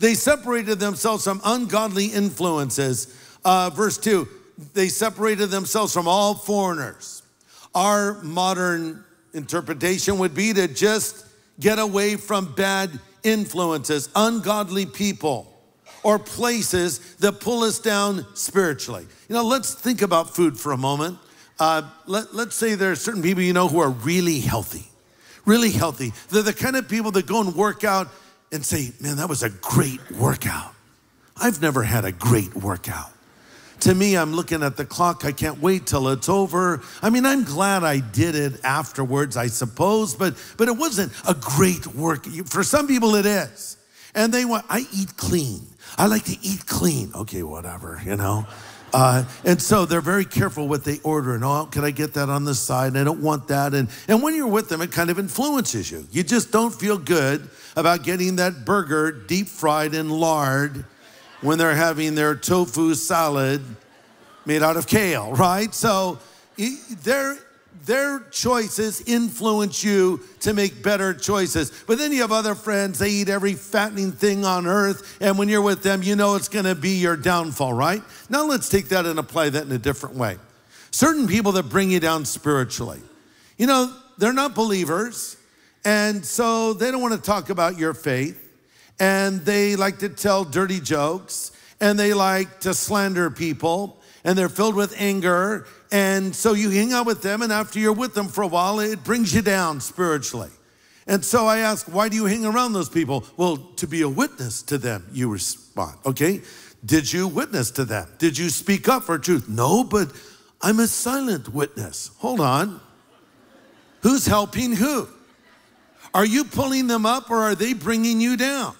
They separated themselves from ungodly influences. Verse 2, they separated themselves from all foreigners. Our modern interpretation would be to just get away from bad influences, ungodly people, or places that pull us down spiritually. You know, let's think about food for a moment. Let's say there are certain people you know who are really healthy. They're the kind of people that go and work out and say, man, that was a great workout. I've never had a great workout. To me, I'm looking at the clock. I can't wait till it's over. I mean, I'm glad I did it afterwards, I suppose, but it wasn't a great work. For some people, it is. And they want, I eat clean. I like to eat clean. Okay, whatever, you know. And so they're very careful what they order. And, oh, can I get that on the side? And I don't want that. And when you're with them, it kind of influences you. You just don't feel good about getting that burger deep fried in lard when they're having their tofu salad made out of kale, right? So their choices influence you to make better choices. But then you have other friends, they eat every fattening thing on earth, and when you're with them, you know it's gonna be your downfall, right? Now let's take that and apply that in a different way. Certain people that bring you down spiritually, you know, they're not believers, and so they don't wanna talk about your faith, and they like to tell dirty jokes, and they like to slander people, and they're filled with anger, and so you hang out with them, and after you're with them for a while, it brings you down spiritually. And so I ask, why do you hang around those people? Well, to be a witness to them, you respond, okay? Did you witness to them? Did you speak up for truth? No, but I'm a silent witness. Hold on. Who's helping who? Are you pulling them up, or are they bringing you down?